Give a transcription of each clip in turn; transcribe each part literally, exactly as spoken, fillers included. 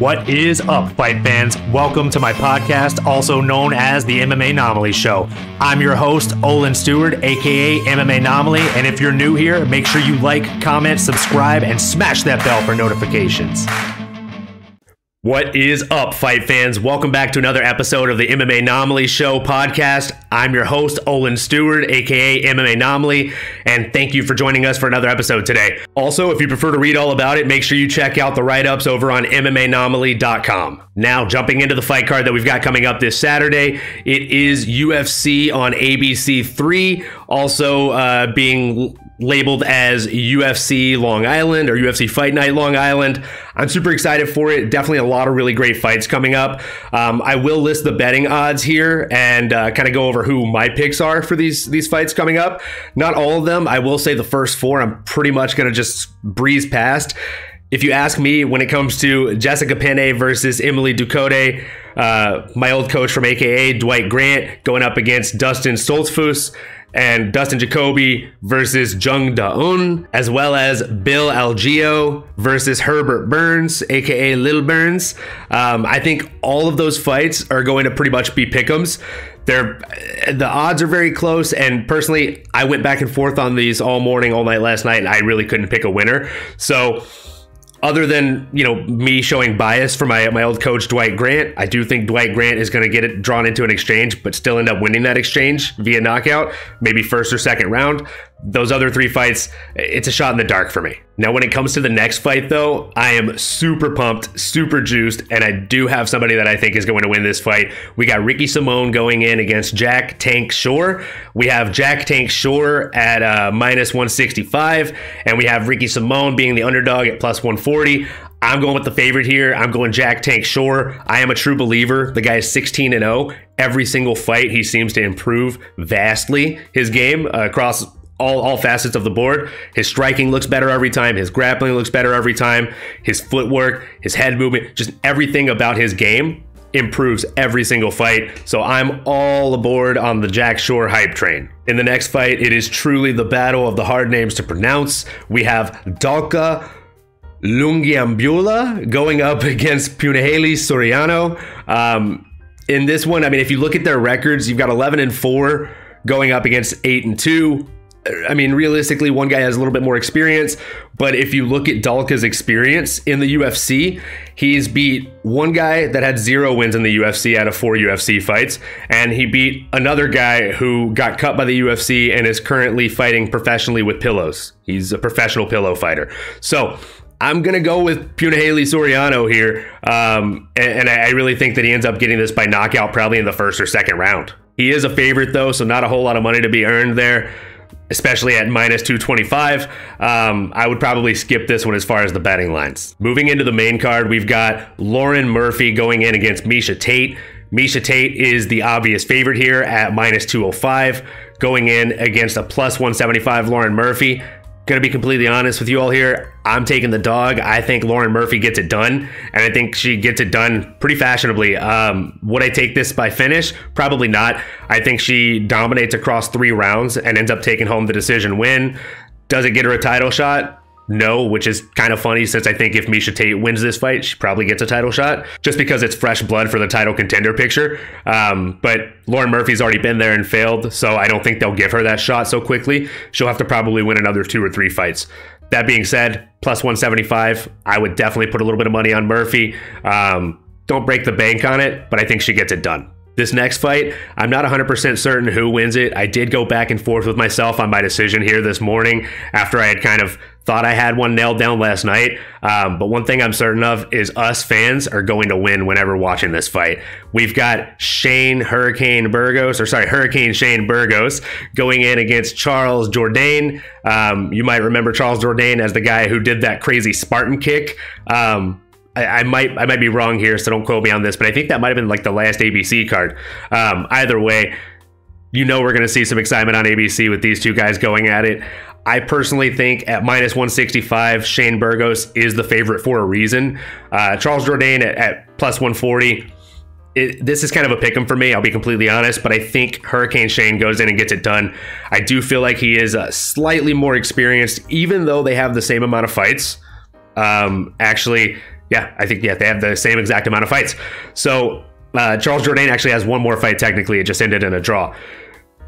What is up, fight fans? Welcome to my podcast, also known as the M M A Anomaly Show. I'm your host, Olin Stewart, A K A M M A Anomaly, and if you're new here, make sure you like, comment, subscribe, and smash that bell for notifications. What is up, fight fans? Welcome back to another episode of the M M A Anomaly Show podcast. I'm your host, Olin Stewart, A K A M M A Anomaly, and thank you for joining us for another episode today. Also, if you prefer to read all about it, make sure you check out the write-ups over on m m a anomaly dot com. Now, jumping into the fight card that we've got coming up this Saturday, it is U F C on A B C three, also uh, being labeled as U F C Long Island or U F C Fight Night Long Island. I'm super excited for it. Definitely a lot of really great fights coming up. Um, I will list the betting odds here and uh, kind of go over who my picks are for these these fights coming up. Not all of them. I will say the first four I'm pretty much going to just breeze past. If you ask me, when it comes to Jessica Penne versus Emily Ducote, uh, my old coach from A K A, Dwight Grant, going up against Dustin Stoltzfus, and Dustin Jacoby versus Jung Da Un, as well as Bill Algeo versus Herbert Burns, A K A Little Burns. Um, I think all of those fights are going to pretty much be pick'ems. They're, the odds are very close, and personally, I went back and forth on these all morning, all night last night, and I really couldn't pick a winner. So, other than, you know, me showing bias for my my old coach, Dwight Grant, I do think Dwight Grant is going to get it drawn into an exchange, but still end up winning that exchange via knockout, maybe first or second round. Those other three fights, it's a shot in the dark for me. Now, when it comes to the next fight, though, I am super pumped, super juiced, and I do have somebody that I think is going to win this fight. We got Ricky Simon going in against Jack Tank Shore. We have Jack Tank Shore at uh, minus one sixty-five, and we have Ricky Simon being the underdog at plus one forty. I'm going with the favorite here. I'm going Jack Tank Shore. I am a true believer. The guy is sixteen and oh. Every single fight, he seems to improve vastly his game uh, across All, all facets of the board. His striking looks better every time. His grappling looks better every time. His footwork, his head movement, just everything about his game improves every single fight. So I'm all aboard on the Jack Shore hype train. In the next fight, it is truly the battle of the hard names to pronounce. We have Dalka Lungiambula going up against Punaheli Soriano. Um, in this one, I mean, if you look at their records, you've got eleven and four going up against eight and two. I mean, realistically, one guy has a little bit more experience, but if you look at Dalka's experience in the U F C, he's beat one guy that had zero wins in the U F C out of four U F C fights, and he beat another guy who got cut by the U F C and is currently fighting professionally with pillows. He's a professional pillow fighter. So I'm going to go with Punaheli Soriano here, um, and, and I really think that he ends up getting this by knockout probably in the first or second round. He is a favorite, though, so not a whole lot of money to be earned there, especially at minus two twenty-five. Um, I would probably skip this one as far as the betting lines. Moving into the main card, we've got Lauren Murphy going in against Misha Tate. Misha Tate is the obvious favorite here at minus two oh five, going in against a plus one seventy-five Lauren Murphy. Going to be completely honest with you all here. I'm taking the dog. I think Lauren Murphy gets it done, and I think she gets it done pretty fashionably. Um, would I take this by finish? Probably not. I think she dominates across three rounds and ends up taking home the decision win. Does it get her a title shot? No, which is kind of funny since I think if Misha Tate wins this fight, she probably gets a title shot just because it's fresh blood for the title contender picture. Um, but Lauren Murphy's already been there and failed, so I don't think they'll give her that shot so quickly. She'll have to probably win another two or three fights. That being said, plus one seventy-five, I would definitely put a little bit of money on Murphy. Um, don't break the bank on it, but I think she gets it done. This next fight, I'm not one hundred percent certain who wins it. I did go back and forth with myself on my decision here this morning after I had kind of thought I had one nailed down last night. Um, but one thing I'm certain of is us fans are going to win whenever watching this fight. We've got Shane Hurricane Burgos, or sorry, Hurricane Shane Burgos going in against Charles Jourdain. Um, you might remember Charles Jourdain as the guy who did that crazy Spartan kick. Um, I might I might be wrong here, so don't quote me on this, but I think that might have been like the last A B C card. Um, either way, you know we're going to see some excitement on A B C with these two guys going at it. I personally think at minus one sixty-five, Shane Burgos is the favorite for a reason. Uh, Charles Jourdain at, at plus one forty. It, this is kind of a pick 'em for me, I'll be completely honest, but I think Hurricane Shane goes in and gets it done. I do feel like he is uh, slightly more experienced, even though they have the same amount of fights. Um, actually, yeah, I think yeah they have the same exact amount of fights. So uh, Charles Jourdain actually has one more fight technically. It just ended in a draw.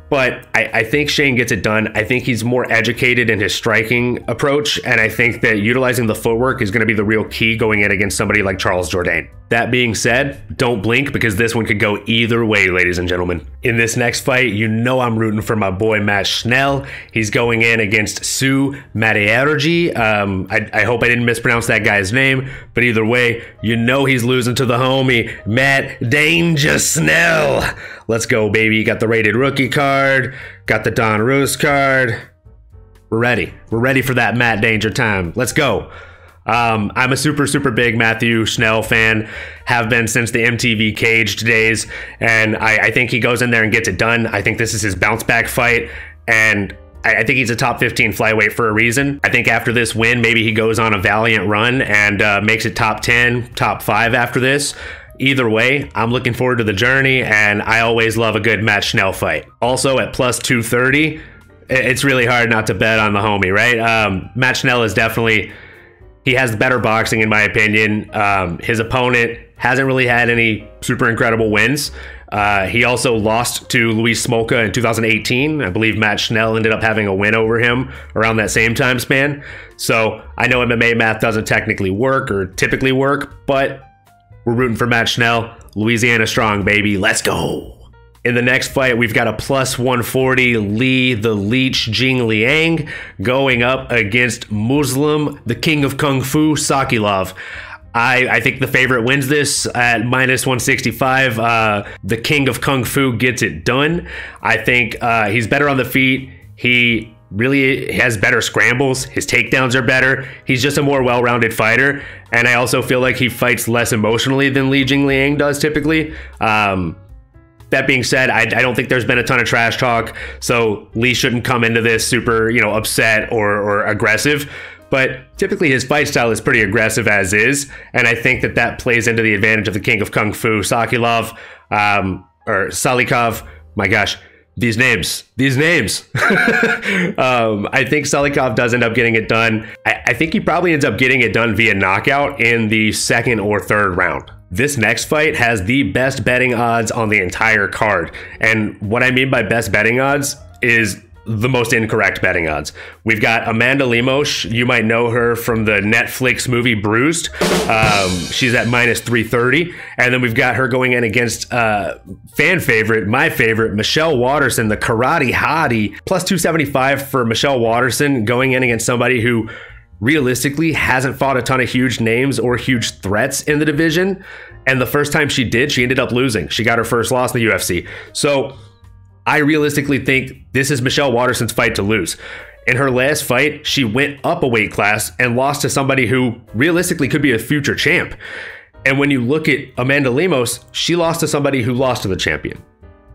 But I, I think Shane gets it done. I think he's more educated in his striking approach, and I think that utilizing the footwork is going to be the real key going in against somebody like Charles Jourdain. That being said, don't blink, because this one could go either way, ladies and gentlemen. In this next fight, you know I'm rooting for my boy Matt Schnell. He's going in against Sue Matiergi. Um, I, I hope I didn't mispronounce that guy's name, but either way, you know he's losing to the homie Matt Danger Schnell. Let's go, baby. Got the rated rookie card. Got the Don Roos card. We're ready. We're ready for that Matt Danger time. Let's go. Um, I'm a super, super big Matthew Schnell fan. Have been since the M T V Caged days. And I, I think he goes in there and gets it done. I think this is his bounce back fight. And I think he's a top fifteen flyweight for a reason. I think after this win, maybe he goes on a valiant run and uh, makes it top ten, top five after this. Either way, I'm looking forward to the journey, and I always love a good Matt Schnell fight. Also at plus two thirty, it's really hard not to bet on the homie, right? Um, Matt Schnell is definitely, he has better boxing in my opinion. Um, his opponent hasn't really had any super incredible wins. Uh, he also lost to Luis Smolka in two thousand eighteen. I believe Matt Schnell ended up having a win over him around that same time span. So I know M M A math doesn't technically work or typically work, but we're rooting for Matt Schnell. Louisiana strong, baby. Let's go. In the next fight, we've got a plus one forty Lee the Leech Jing Liang going up against Muslim, the King of Kung Fu, Salikov. I, I think the favorite wins this at minus one sixty-five. Uh, the King of Kung Fu gets it done. I think uh, he's better on the feet. He really has better scrambles. His takedowns are better. He's just a more well-rounded fighter. And I also feel like he fights less emotionally than Lee Jing Liang does typically. Um, that being said, I, I don't think there's been a ton of trash talk. So Lee shouldn't come into this super, you know, upset or, or aggressive. But typically his fight style is pretty aggressive as is. And I think that that plays into the advantage of the King of Kung Fu, Salikov, um, or Salikov. My gosh, these names, these names. um, I think Salikov does end up getting it done. I, I think he probably ends up getting it done via knockout in the second or third round. This next fight has the best betting odds on the entire card. And what I mean by best betting odds is the most incorrect betting odds. We've got Amanda Lemos. You might know her from the Netflix movie Bruised. Um, she's at minus three thirty. And then we've got her going in against uh, fan favorite, my favorite, Michelle Waterson, the karate hottie. plus two seventy-five for Michelle Waterson going in against somebody who realistically hasn't fought a ton of huge names or huge threats in the division. And the first time she did, she ended up losing. She got her first loss in the U F C. So I realistically think this is Michelle Waterson's fight to lose. In her last fight, she went up a weight class and lost to somebody who realistically could be a future champ. And when you look at Amanda Lemos, she lost to somebody who lost to the champion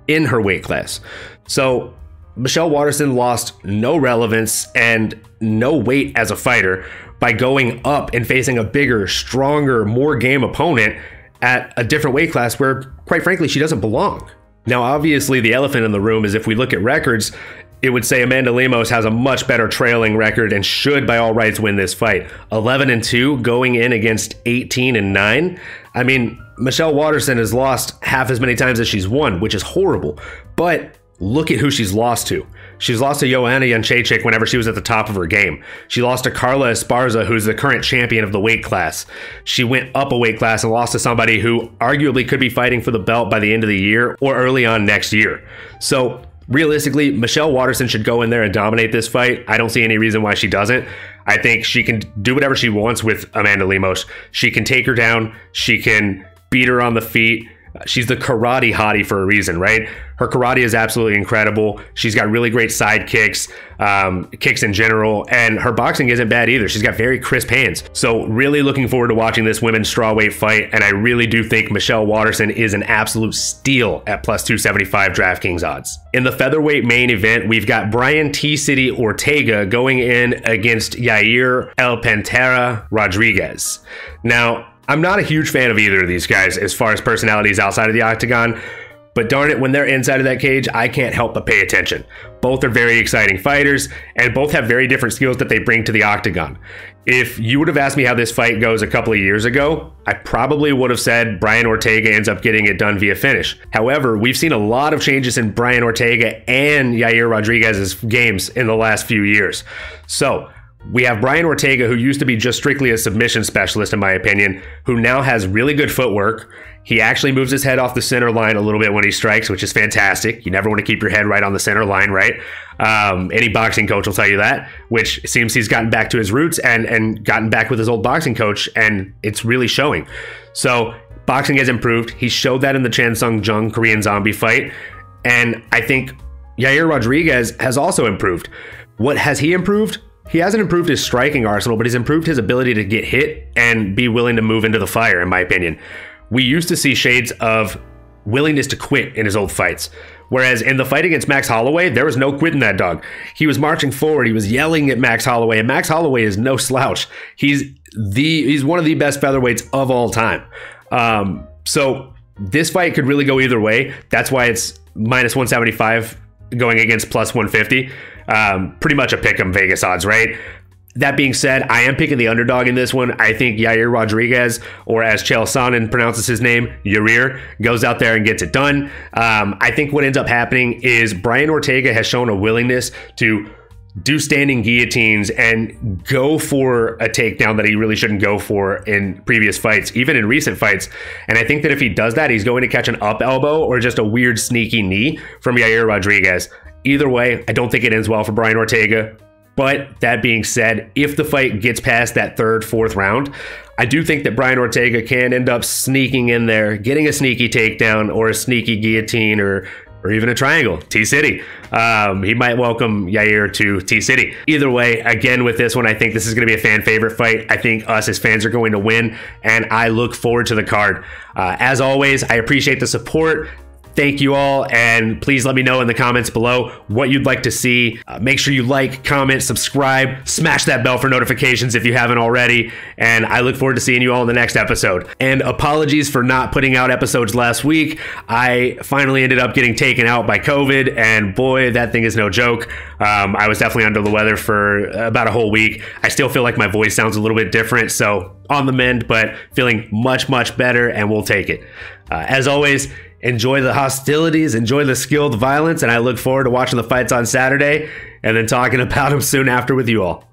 in her weight class. So Michelle Waterson lost no relevance and no weight as a fighter by going up and facing a bigger, stronger, more game opponent at a different weight class where, quite frankly, she doesn't belong. Now, obviously, the elephant in the room is if we look at records, it would say Amanda Lemos has a much better trailing record and should, by all rights, win this fight. eleven and two going in against eighteen and nine. I mean, Michelle Waterson has lost half as many times as she's won, which is horrible. But look at who she's lost to. She's lost to Joanna Janchacek whenever she was at the top of her game. She lost to Carla Esparza, who's the current champion of the weight class. She went up a weight class and lost to somebody who arguably could be fighting for the belt by the end of the year or early on next year. So realistically, Michelle Waterson should go in there and dominate this fight. I don't see any reason why she doesn't. I think she can do whatever she wants with Amanda Lemos. She can take her down. She can beat her on the feet. She's the karate hottie for a reason, right? Her karate is absolutely incredible. She's got really great side kicks, um, kicks in general, and her boxing isn't bad either. She's got very crisp hands. So really looking forward to watching this women's strawweight fight, and I really do think Michelle Waterson is an absolute steal at plus two seventy-five DraftKings odds. In the featherweight main event, we've got Brian T City Ortega going in against Yair El Pantera Rodriguez. Now, I'm not a huge fan of either of these guys as far as personalities outside of the octagon, But darn it, when they're inside of that cage, I can't help but pay attention. Both are very exciting fighters, and both have very different skills that they bring to the octagon. If you would have asked me how this fight goes a couple of years ago, I probably would have said Brian Ortega ends up getting it done via finish. However, we've seen a lot of changes in Brian Ortega and Yair Rodriguez's games in the last few years. So we have Brian Ortega, who used to be just strictly a submission specialist, in my opinion, who now has really good footwork. He actually moves his head off the center line a little bit when he strikes, which is fantastic. You never want to keep your head right on the center line, right? Um, any boxing coach will tell you that, which seems he's gotten back to his roots and, and gotten back with his old boxing coach, and it's really showing. So boxing has improved. He showed that in the Chan Sung Jung Korean Zombie fight, and I think Yair Rodriguez has also improved. What has he improved? He hasn't improved his striking arsenal, but he's improved his ability to get hit and be willing to move into the fire, in my opinion. We used to see shades of willingness to quit in his old fights. Whereas in the fight against Max Holloway, there was no quitting that dog. He was marching forward. He was yelling at Max Holloway, and Max Holloway is no slouch. He's the he's one of the best featherweights of all time. Um, so this fight could really go either way. That's why it's minus one seventy-five going against plus one fifty. Um, pretty much a pick'em Vegas odds, right? That being said, I am picking the underdog in this one. I think Yair Rodriguez, or as Chael Sonnen pronounces his name, Yair, goes out there and gets it done. Um, I think what ends up happening is Brian Ortega has shown a willingness to do standing guillotines and go for a takedown that he really shouldn't go for in previous fights, even in recent fights. And I think that if he does that, he's going to catch an up elbow or just a weird sneaky knee from Yair Rodriguez. Either way, I don't think it ends well for Brian Ortega. But that being said, if the fight gets past that third, fourth round, I do think that Brian Ortega can end up sneaking in there, getting a sneaky takedown or a sneaky guillotine or or even a triangle, T-City. Um, he might welcome Yair to T-City. Either way, again, with this one, I think this is going to be a fan favorite fight. I think us as fans are going to win, and I look forward to the card. Uh, as always, I appreciate the support. Thank you all, and please let me know in the comments below what you'd like to see. Uh, make sure you like, comment, subscribe, smash that bell for notifications if you haven't already, and I look forward to seeing you all in the next episode. And apologies for not putting out episodes last week. I finally ended up getting taken out by COVID, and boy, that thing is no joke. Um, I was definitely under the weather for about a whole week. I still feel like my voice sounds a little bit different, so on the mend, but feeling much, much better, and we'll take it. Uh, as always, enjoy the hostilities, enjoy the skilled violence, and I look forward to watching the fights on Saturday and then talking about them soon after with you all.